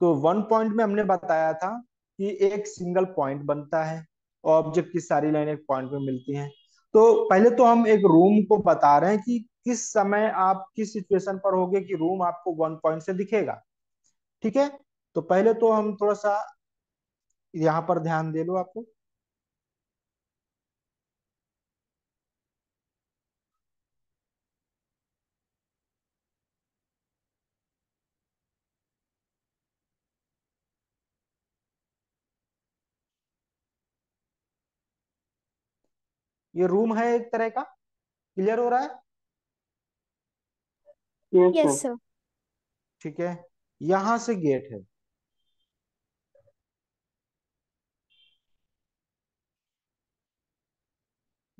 तो one point में हमने बताया था कि एक सिंगल पॉइंट बनता है और ऑब्जेक्ट की सारी लाइन एक पॉइंट में मिलती हैं। तो पहले तो हम एक रूम को बता रहे हैं कि किस समय आप किस सिचुएशन पर होगे कि रूम आपको वन पॉइंट से दिखेगा। ठीक है, तो पहले तो हम थोड़ा सा यहाँ पर ध्यान दे लो। आपको ये रूम है एक तरह का, क्लियर हो रहा है? Yes sir. ठीक है, यहां से गेट है।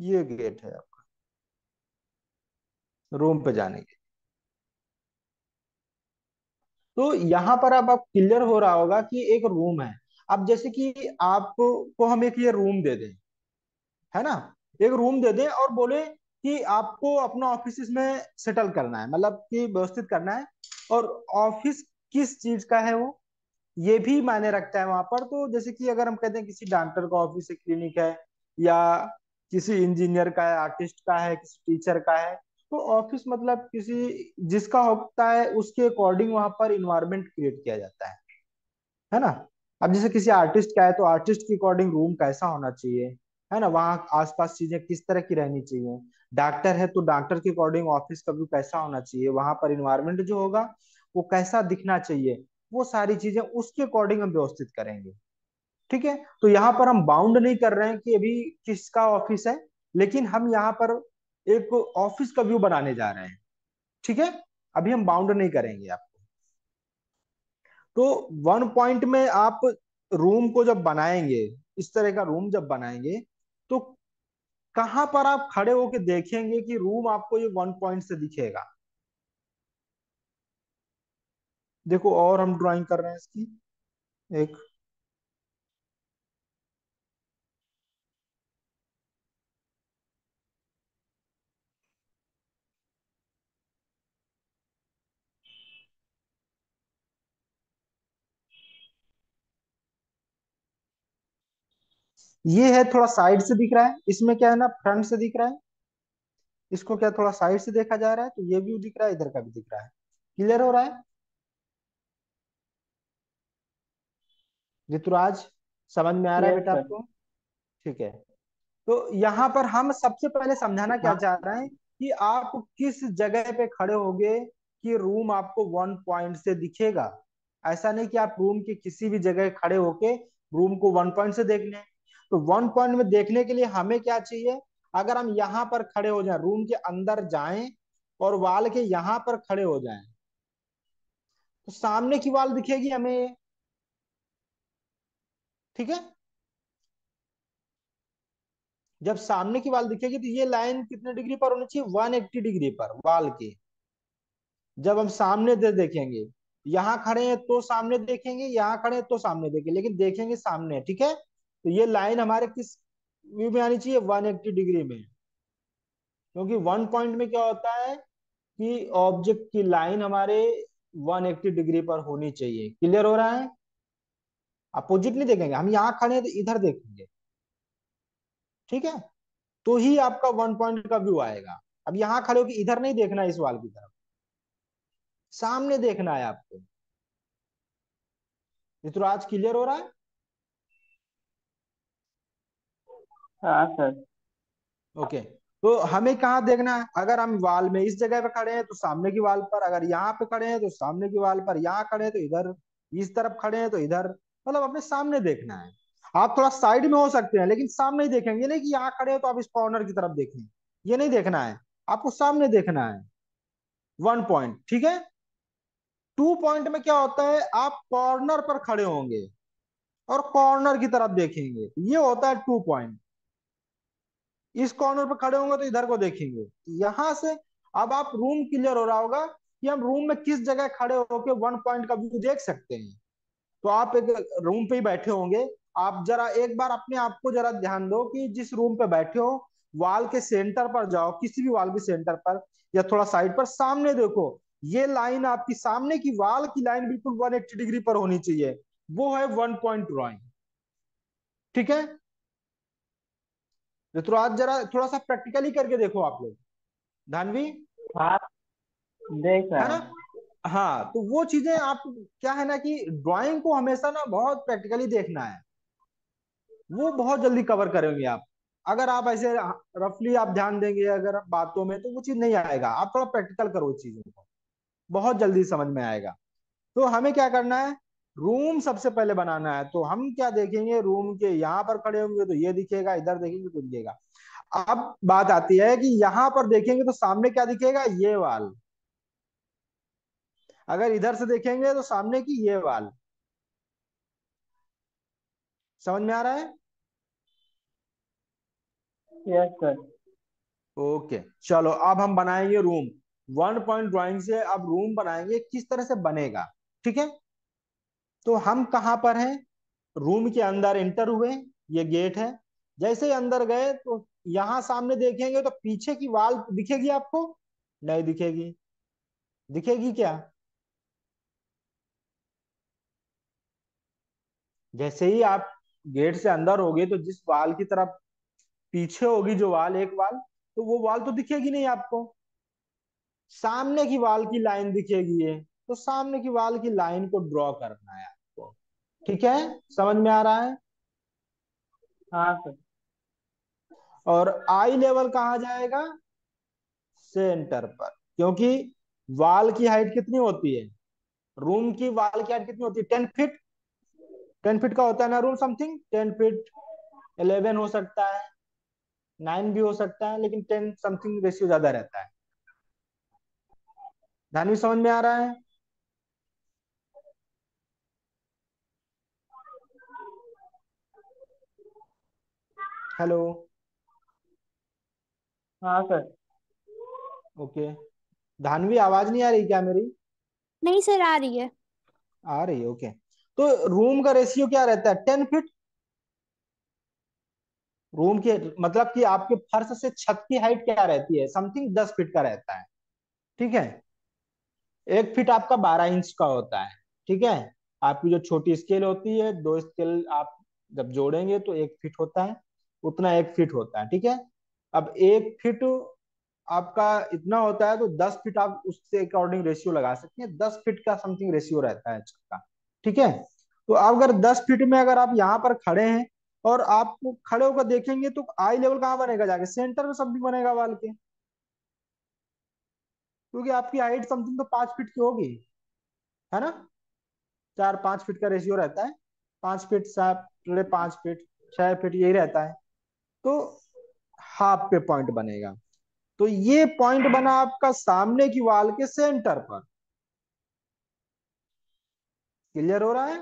ये गेट है आपका रूम पे जाने के। तो यहां पर अब आप क्लियर हो रहा होगा कि एक रूम है। अब जैसे कि आपको हम एक ये रूम दे दें, है ना, एक रूम दे दें और बोले कि आपको अपना ऑफिस इसमें सेटल करना है, मतलब कि व्यवस्थित करना है। और ऑफिस किस चीज का है वो ये भी मायने रखता है वहां पर। तो जैसे कि अगर हम कहते हैं किसी डॉक्टर का ऑफिस है, क्लिनिक है, या किसी इंजीनियर का है, आर्टिस्ट का है, किसी टीचर का है, तो ऑफिस मतलब किसी जिसका होता है उसके अकॉर्डिंग वहां पर इन्वायरमेंट क्रिएट किया जाता है ना। अब जैसे किसी आर्टिस्ट का है तो आर्टिस्ट के अकॉर्डिंग रूम कैसा होना चाहिए, है ना, वहां आसपास चीजें किस तरह की रहनी चाहिए। डॉक्टर है तो डॉक्टर के अकॉर्डिंग ऑफिस का व्यू कैसा होना चाहिए, वहां पर इन्वायरमेंट जो होगा वो कैसा दिखना चाहिए, वो सारी चीजें उसके अकॉर्डिंग हम व्यवस्थित करेंगे। ठीक है, तो यहाँ पर हम बाउंड नहीं कर रहे हैं कि अभी किसका ऑफिस है, लेकिन हम यहाँ पर एक ऑफिस का व्यू बनाने जा रहे हैं। ठीक है, अभी हम बाउंड नहीं करेंगे आपको। तो वन पॉइंट में आप रूम को जब बनाएंगे, इस तरह का रूम जब बनाएंगे, तो कहां पर आप खड़े होके देखेंगे कि रूम आपको ये वन पॉइंट से दिखेगा। देखो, और हम ड्राइंग कर रहे हैं इसकी एक। ये है, थोड़ा साइड से दिख रहा है। इसमें क्या है ना, फ्रंट से दिख रहा है, इसको क्या थोड़ा साइड से देखा जा रहा है, तो ये व्यू दिख रहा है, इधर का भी दिख रहा है। क्लियर हो रहा है ऋतुराज? समझ में आ रहा है बेटा आपको? ठीक है, तो यहाँ पर हम सबसे पहले समझाना क्या चाह रहे हैं कि आप किस जगह पे खड़े होगे कि रूम आपको वन पॉइंट से दिखेगा। ऐसा नहीं कि आप रूम के किसी भी जगह खड़े होके रूम को वन पॉइंट से देख लें। तो वन पॉइंट में देखने के लिए हमें क्या चाहिए, अगर हम यहाँ पर खड़े हो जाएं, रूम के अंदर जाएं और वाल के यहाँ पर खड़े हो जाएं, तो सामने की वाल दिखेगी हमें। ठीक है, जब सामने की वाल दिखेगी तो ये लाइन कितने डिग्री पर होनी चाहिए, 180 डिग्री पर वाल के। जब हम सामने देखेंगे, यहाँ खड़े हैं तो सामने देखेंगे, यहाँ खड़े हैं तो सामने देखेंगे, लेकिन देखेंगे सामने। ठीक है, तो ये लाइन हमारे किस व्यू में आनी चाहिए, 180 डिग्री में, क्योंकि वन पॉइंट में क्या होता है कि ऑब्जेक्ट की लाइन हमारे 180 डिग्री पर होनी चाहिए। क्लियर हो रहा है? अपोजिट नहीं देखेंगे, हम यहाँ खड़े हैं तो इधर देखेंगे। ठीक है, तो ही आपका वन पॉइंट का व्यू आएगा। अब यहाँ खड़े होकर इधर नहीं देखना है, इस वाल की तरफ, सामने देखना है आपको। ऋतुराज, क्लियर हो रहा है? हाँ सर। ओके, तो हमें कहाँ देखना है, अगर हम वाल में इस जगह पे खड़े हैं तो सामने की वाल पर, अगर यहाँ पे खड़े हैं तो सामने की वाल पर, यहाँ खड़े हैं तो इधर, इस तरफ खड़े हैं तो इधर, मतलब अपने सामने देखना है। आप थोड़ा साइड में हो सकते हैं लेकिन सामने ही देखेंगे, नहीं कि यहाँ खड़े हैं तो आप इस कॉर्नर की तरफ देखें, ये नहीं देखना है आपको, सामने देखना है। One point. ठीक है, टू पॉइंट में क्या होता है, आप कॉर्नर पर खड़े होंगे और कॉर्नर की तरफ देखेंगे, ये होता है टू पॉइंट। इस कॉर्नर पर खड़े होंगे तो इधर को देखेंगे। यहां से अब आप रूम, क्लियर हो रहा होगा कि हम रूम में किस जगह खड़े होकर वन पॉइंट का व्यू देख सकते हैं। तो आप एक रूम पे ही बैठे होंगे, आप जरा एक बार अपने आप को जरा ध्यान दो कि जिस रूम पे बैठे हो वाल के सेंटर पर जाओ, किसी भी वाल के सेंटर पर या थोड़ा साइड पर, सामने देखो, ये लाइन आपकी सामने की वाल की लाइन बिल्कुल 180 डिग्री पर होनी चाहिए, वो है 1 पॉइंट ड्रॉइंग। ठीक है, तो आज जरा थोड़ा सा प्रैक्टिकली करके देखो आप लोग, धानवी देख है ना। हाँ, तो वो चीजें आप क्या है ना कि ड्राइंग को हमेशा ना बहुत प्रैक्टिकली देखना है, वो बहुत जल्दी कवर करेंगे आप। अगर आप ऐसे रफली आप ध्यान देंगे अगर बातों में तो वो चीज नहीं आएगा, आप थोड़ा प्रैक्टिकल करो चीजों को, बहुत जल्दी समझ में आएगा। तो हमें क्या करना है, रूम सबसे पहले बनाना है। तो हम क्या देखेंगे, रूम के यहाँ पर खड़े होंगे तो ये दिखेगा, इधर देखेंगे तो दिखेगा। अब बात आती है कि यहाँ पर देखेंगे तो सामने क्या दिखेगा, ये वाल। अगर इधर से देखेंगे तो सामने की ये वाल, समझ में आ रहा है? Yes sir. ओके, चलो अब हम बनाएंगे रूम 1 पॉइंट ड्राइंग से। अब रूम बनाएंगे किस तरह से बनेगा, ठीक है। तो हम कहाँ पर हैं, रूम के अंदर एंटर हुए, ये गेट है। जैसे ही अंदर गए तो यहाँ सामने देखेंगे तो पीछे की वाल दिखेगी आपको, नहीं दिखेगी, दिखेगी क्या? जैसे ही आप गेट से अंदर होगे तो जिस वाल की तरफ पीछे होगी जो वाल, एक वाल, तो वो वाल तो दिखेगी नहीं आपको, सामने की वाल की लाइन दिखेगी। ये तो सामने की वाल की लाइन को ड्रॉ करना है आपको, ठीक है, समझ में आ रहा है? हाँ सर। और आई लेवल कहाँ जाएगा, सेंटर पर, क्योंकि वाल की हाइट कितनी होती है, रूम की वाल की हाइट कितनी होती है, 10 फीट। 10 फीट का होता है ना रूम, समथिंग 10 फीट, 11 हो सकता है, 9 भी हो सकता है, लेकिन 10 समथिंग रेशियो ज्यादा रहता है। धानवी समझ में आ रहा है? हेलो। हाँ सर। ओके, धानवी आवाज नहीं आ रही क्या मेरी? नहीं सर, आ रही है, आ रही है। ओके, तो रूम का रेशियो क्या रहता है, 10 फीट। रूम के मतलब कि आपके फर्श से छत की हाइट क्या रहती है, समथिंग 10 फीट का रहता है, ठीक है। 1 फीट आपका 12 इंच का होता है, ठीक है। आपकी जो छोटी स्केल होती है, 2 स्केल आप जब जोड़ेंगे तो 1 फीट होता है, उतना 1 फीट होता है, ठीक है। अब 1 फीट आपका इतना होता है तो 10 फीट आप उससे अकॉर्डिंग रेशियो लगा सकते हैं। 10 फीट का समथिंग रेशियो रहता है छत का, ठीक है। तो अगर 10 फीट में अगर आप यहाँ पर खड़े हैं और आप खड़े होकर देखेंगे तो आई लेवल कहाँ बनेगा, जाके सेंटर में समथिंग बनेगा वाल के, क्योंकि आपकी हाइट समथिंग तो 5 फीट की होगी, है ना। 4-5 फीट का रेशियो रहता है, 5 फीट, 5.5 फीट, 6 फीट, यही रहता है। तो 1/2 पे पॉइंट बनेगा। तो ये पॉइंट बना आपका सामने की वाल के सेंटर पर, क्लियर हो रहा है?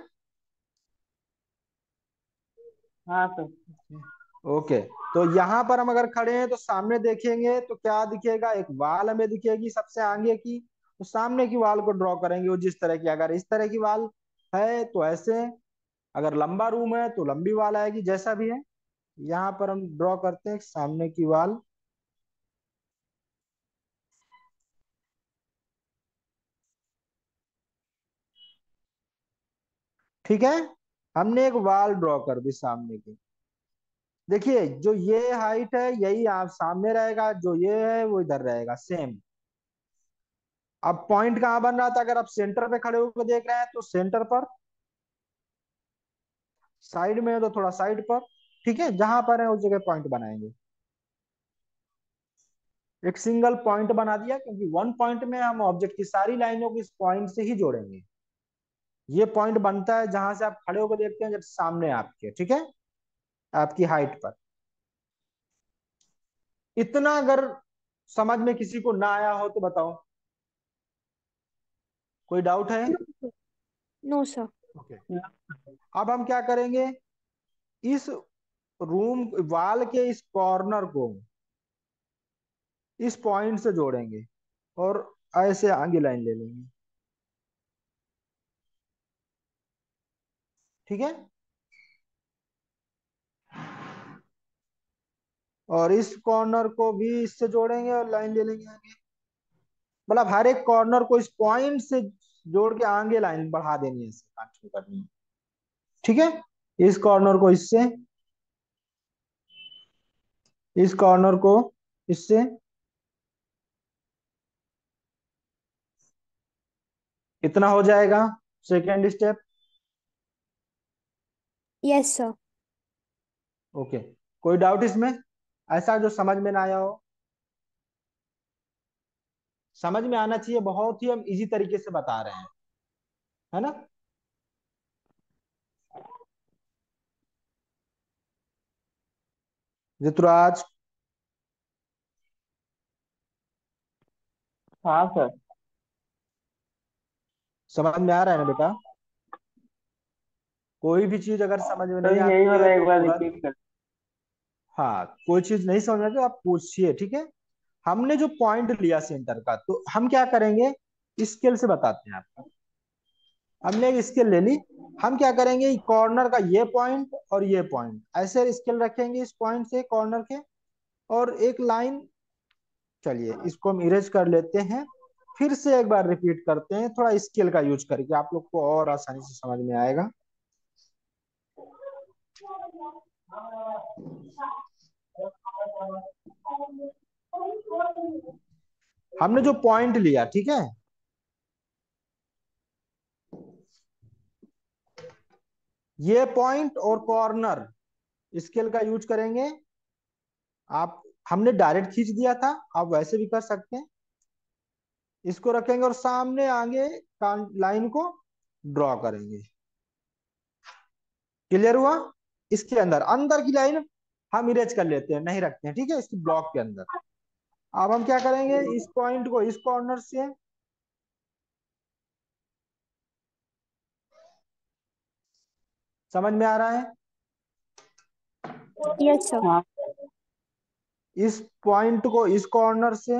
हाँ सर। ओके, तो यहाँ पर हम अगर खड़े हैं तो सामने देखेंगे तो क्या दिखेगा, एक वाल हमें दिखेगी सबसे आगे की। तो सामने की वाल को ड्रॉ करेंगे वो जिस तरह की, अगर इस तरह की वाल है तो ऐसे, अगर लंबा रूम है तो लंबी वाल आएगी, जैसा भी है। यहाँ पर हम ड्रॉ करते हैं सामने की वाल, ठीक है। हमने एक वाल ड्रॉ कर दी सामने की। देखिए जो ये हाइट है यही आप सामने रहेगा, जो ये है वो इधर रहेगा, सेम। अब पॉइंट कहाँ बन रहा था, अगर आप सेंटर पे खड़े होकर देख रहे हैं तो सेंटर पर, साइड में है तो थोड़ा साइड पर, ठीक है। जहां पर है उस जगह पॉइंट बनाएंगे, एक सिंगल पॉइंट बना दिया, क्योंकि 1 पॉइंट में हम ऑब्जेक्ट की सारी लाइनों को इस पॉइंट से ही जोड़ेंगे। ये पॉइंट बनता है जहां से आप खड़े होकर देखते हैं, जब सामने आपके, ठीक है, आपकी हाइट पर। इतना अगर समझ में किसी को ना आया हो तो बताओ, कोई डाउट है? No sir. ओके, अब हम क्या करेंगे, इस रूम वाल के इस कॉर्नर को इस पॉइंट से जोड़ेंगे और ऐसे आगे लाइन ले लेंगे, ठीक है। और इस कॉर्नर को भी इससे जोड़ेंगे और लाइन ले लेंगे आगे। मतलब हर एक कॉर्नर को इस पॉइंट से जोड़ के आगे लाइन बढ़ा देनी है, इससे काट करनी है, ठीक है। इस कॉर्नर को इससे, इस कॉर्नर को इससे, इतना हो जाएगा second step. Yes sir, okay. कोई डाउट इसमें, ऐसा जो समझ में ना आया हो? समझ में आना चाहिए, बहुत ही हम इजी तरीके से बता रहे हैं, है ना। ऋतुराज? हाँ सर, समझ में आ रहा है ना बेटा? कोई भी चीज अगर समझ में नहीं आती है एक बार रिपीट कर। हाँ, कोई चीज नहीं समझ में तो आप पूछिए, ठीक है। हमने जो पॉइंट लिया सेंटर का, तो हम क्या करेंगे, स्केल से बताते हैं आपको। हमने एक स्केल ले ली, हम क्या करेंगे, कॉर्नर का ये पॉइंट और ये पॉइंट, ऐसे स्केल रखेंगे इस पॉइंट से कॉर्नर के, और एक लाइन, चलिए इसको हम इरेज कर लेते हैं, फिर से एक बार रिपीट करते हैं थोड़ा स्केल का यूज करके, आप लोग को और आसानी से समझ में आएगा। हमने जो पॉइंट लिया, ठीक है, ये पॉइंट और कॉर्नर, स्केल का यूज करेंगे आप। हमने डायरेक्ट खींच दिया था, आप वैसे भी कर सकते हैं। इसको रखेंगे और सामने आगे लाइन को ड्रॉ करेंगे। क्लियर हुआ? इसके अंदर अंदर की लाइन हम इरेज कर लेते हैं, नहीं रखते हैं, ठीक है, इसकी ब्लॉक के अंदर। अब हम क्या करेंगे, इस पॉइंट को इस कॉर्नर से, समझ में आ रहा है? Yes sir. इस पॉइंट को इस कॉर्नर से,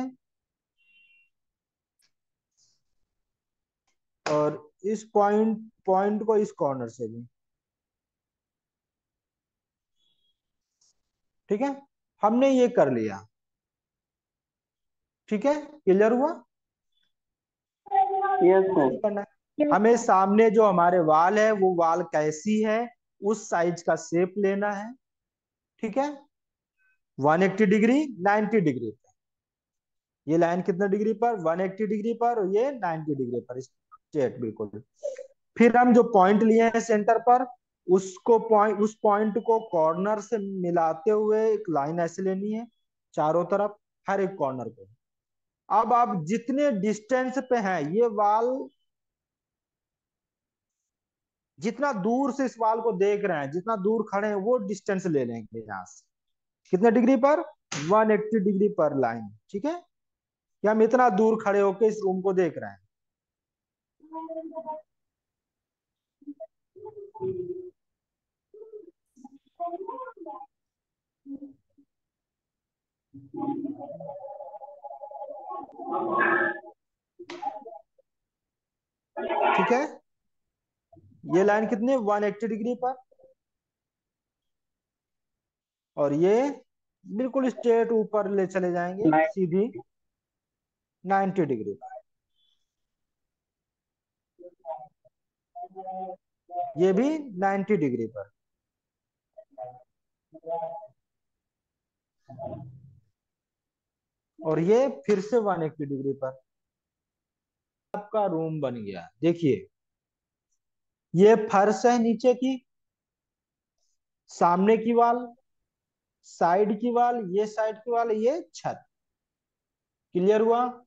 और इस पॉइंट को इस कॉर्नर से भी, ठीक है। हमने ये कर लिया, ठीक है, क्लियर हुआ? Yes sir. हमें सामने जो हमारे वाल है, वो वाल कैसी है, उस साइज का शेप लेना है, ठीक है। 180 डिग्री, 90 डिग्री पर ये लाइन, कितना डिग्री पर? 180 डिग्री पर, और ये 90 डिग्री पर, स्ट्रेट बिल्कुल। फिर हम जो पॉइंट लिए हैं सेंटर पर, उसको उस पॉइंट को कॉर्नर से मिलाते हुए एक लाइन ऐसे लेनी है चारों तरफ, हर एक कॉर्नर पे। अब आप जितने डिस्टेंस पे हैं, ये वाल जितना दूर से इस वाल को देख रहे हैं, जितना दूर खड़े हैं, वो डिस्टेंस ले लेंगे यहाँ से। कितने डिग्री पर? 180 डिग्री पर लाइन, ठीक है। कि हम इतना दूर खड़े होके इस रूम को देख रहे हैं। ठीक है, ये लाइन कितनी? 180 डिग्री पर, और ये बिल्कुल स्ट्रेट ऊपर ले चले जाएंगे सीधी 90 डिग्री पर। ये भी 90 डिग्री पर। और ये फिर से 180 डिग्री पर। आपका रूम बन गया। देखिए, ये फर्श है नीचे की, सामने की वाल, साइड की वाल, ये छत। क्लियर हुआ?